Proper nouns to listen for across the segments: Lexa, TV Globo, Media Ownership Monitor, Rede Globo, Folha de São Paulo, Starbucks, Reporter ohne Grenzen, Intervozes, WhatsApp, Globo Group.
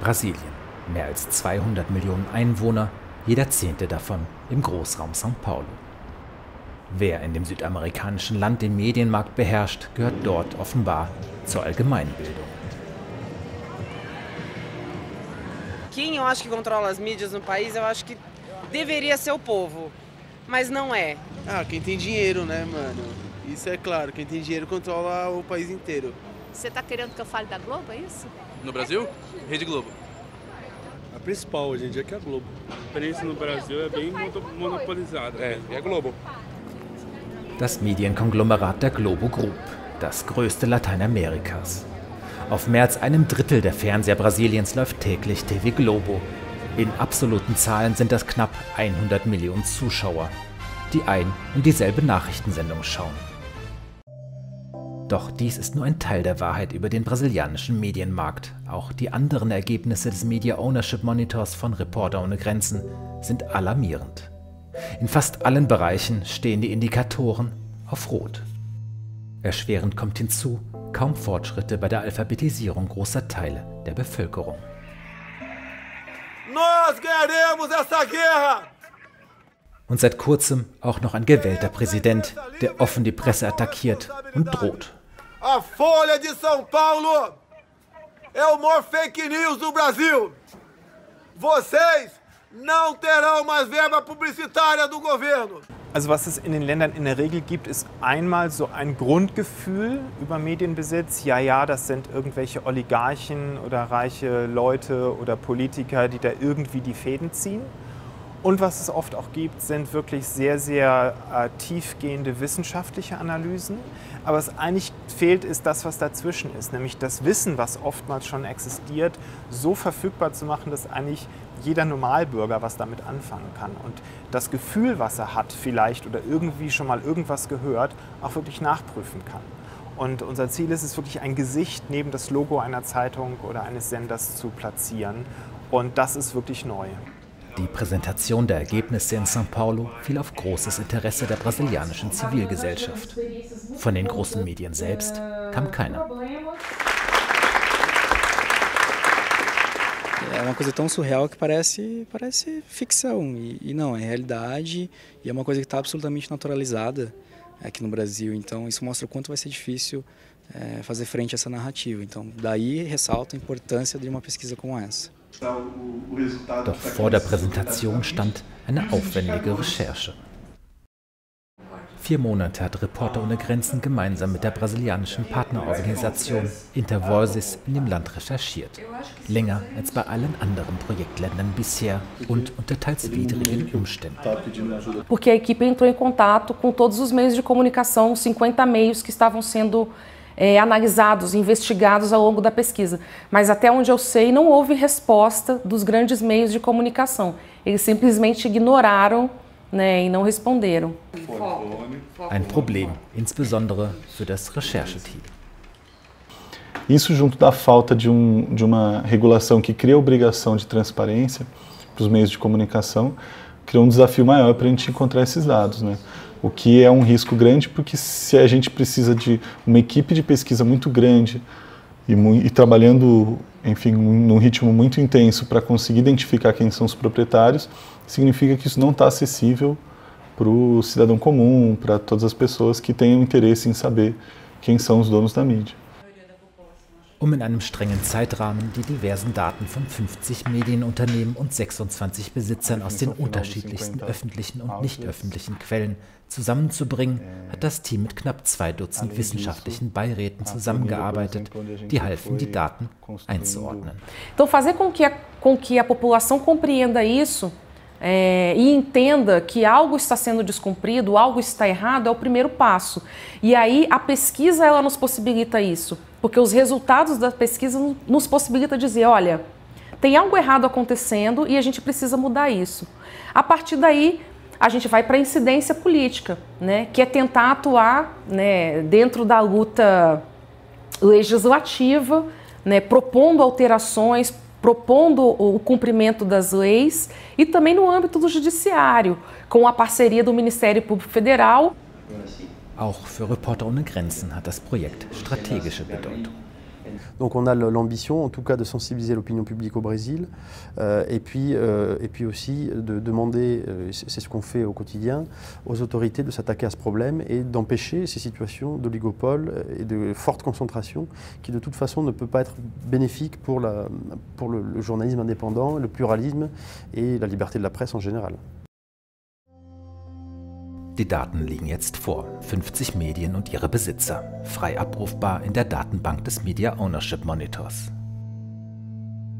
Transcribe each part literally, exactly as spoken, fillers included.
Brasilien. Mehr als zweihundert Millionen Einwohner, jeder Zehnte davon im Großraum São Paulo. Wer in dem südamerikanischen Land den Medienmarkt beherrscht, gehört dort offenbar zur Allgemeinbildung. Quem eu acho que controla as mídias no país, eu acho que deveria ser o povo, mas não é. Ah, quem tem dinheiro, né, mano? Isso é claro, quem tem dinheiro controla o país inteiro. Você tá querendo que eu fale da Globo, é isso? No Brasil? Rede Globo. A principal hoje em dia que é a Globo. A imprensa no Brasil é bem monopolizada. É, é a Globo. Das Medienkonglomerat der Globo Group, das größte Lateinamerikas. Auf mehr als einem Drittel der Fernseher Brasiliens läuft täglich T V Globo. In absoluten Zahlen sind das knapp hundert Millionen Zuschauer, die ein und dieselbe Nachrichtensendung schauen. Doch dies ist nur ein Teil der Wahrheit über den brasilianischen Medienmarkt. Auch die anderen Ergebnisse des Media Ownership Monitors von Reporter ohne Grenzen sind alarmierend. In fast allen Bereichen stehen die Indikatoren auf Rot. Erschwerend kommt hinzu, kaum Fortschritte bei der Alphabetisierung großer Teile der Bevölkerung. Und seit kurzem auch noch ein gewählter Präsident, der offen die Presse attackiert und droht. A Folha de São Paulo é o maior fake news do Brasil. Vocês não terão mais verba publicitária do governo. Also was es in den Ländern in der Regel gibt, ist einmal so ein Grundgefühl über Medienbesitz. Ja, ja, das sind irgendwelche Oligarchen oder reiche Leute oder Politiker, die da irgendwie die Fäden ziehen. Und was es oft auch gibt, sind wirklich sehr, sehr äh, tiefgehende wissenschaftliche Analysen. Aber was eigentlich fehlt, ist das, was dazwischen ist. Nämlich das Wissen, was oftmals schon existiert, so verfügbar zu machen, dass eigentlich jeder Normalbürger was damit anfangen kann und das Gefühl, was er hat vielleicht oder irgendwie schon mal irgendwas gehört, auch wirklich nachprüfen kann. Und unser Ziel ist es wirklich, ein Gesicht neben das Logo einer Zeitung oder eines Senders zu platzieren. Und das ist wirklich neu. Die Präsentation der Ergebnisse in São Paulo fiel auf großes Interesse der brasilianischen Zivilgesellschaft. Von den großen Medien selbst kam keiner. É uma coisa tão surreal que parece, parece ficção, e, e não, é realidade, e é uma coisa que está absolutamente naturalizada aqui no Brasil, então isso mostra o quanto vai ser difícil é, fazer frente a essa narrativa, então daí ressalta a importância de uma pesquisa como essa. Doch vor der Präsentation stand eine aufwendige Recherche. Vier Monate hat Reporter ohne Grenzen gemeinsam mit der brasilianischen Partnerorganisation Intervozes in dem Land recherchiert. Länger als bei allen anderen Projektländern bisher und unter teils widrigen Umständen. Porque a equipe entrou em contato com todos os meios de comunicação, cinquenta meios que estavam sendo é, analisados, investigados ao longo da pesquisa. Mas até onde eu sei, não houve resposta dos grandes meios de comunicação. Eles simplesmente ignoraram, nee, não responderam. Ein Problem, insbesondere für das Rechercheteam. Isso junto da falta de, um, de uma regulação que cria obrigação de transparência para os meios de comunicação, cria um desafio maior para a gente encontrar esses dados, né? O que é um risco grande, porque se a gente precisa de uma equipe de pesquisa muito grande e, e trabalhando, enfim, num ritmo muito intenso para conseguir identificar quem são os proprietários, significa que isso não está acessível para o cidadão comum, para todas as pessoas que tenham interesse em saber quem são os donos da mídia. Um in einem strengen Zeitrahmen die diversen Daten von fünfzig Medienunternehmen und sechsundzwanzig Besitzern aus den unterschiedlichsten öffentlichen und nicht öffentlichen Quellen zusammenzubringen, hat das Team mit knapp zwei Dutzend wissenschaftlichen Beiräten zusammengearbeitet, die halfen, die Daten einzuordnen. Então fazer com que a, com que a população compreenda isso É, e entenda que algo está sendo descumprido, algo está errado, é o primeiro passo. E aí a pesquisa ela nos possibilita isso, porque os resultados da pesquisa nos possibilita dizer, olha, tem algo errado acontecendo e a gente precisa mudar isso. A partir daí a gente vai para a incidência política, né, que é tentar atuar, né, dentro da luta legislativa, né, propondo alterações, propondo o cumprimento das leis e também no âmbito do judiciário, com a parceria do Ministério Público Federal. Auch für Reporter ohne Grenzen hat das Projekt strategische Bedeutung. Donc on a l'ambition, en tout cas, de sensibiliser l'opinion publique au Brésil euh, et, puis, euh, et puis aussi de demander, euh, c'est ce qu'on fait au quotidien, aux autorités de s'attaquer à ce problème et d'empêcher ces situations d'oligopole et de forte concentration qui, de toute façon, ne peut pas être bénéfique pour, la, pour le, le journalisme indépendant, le pluralisme et la liberté de la presse en général. Die Daten liegen jetzt vor. fünfzig Medien und ihre Besitzer. Frei abrufbar in der Datenbank des Media Ownership Monitors.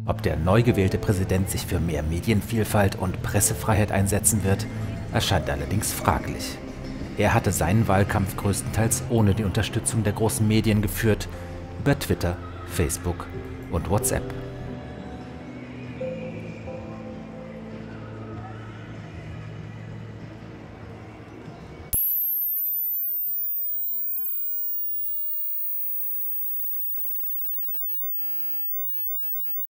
Ob der neu gewählte Präsident sich für mehr Medienvielfalt und Pressefreiheit einsetzen wird, erscheint allerdings fraglich. Er hatte seinen Wahlkampf größtenteils ohne die Unterstützung der großen Medien geführt, über Twitter, Facebook und WhatsApp.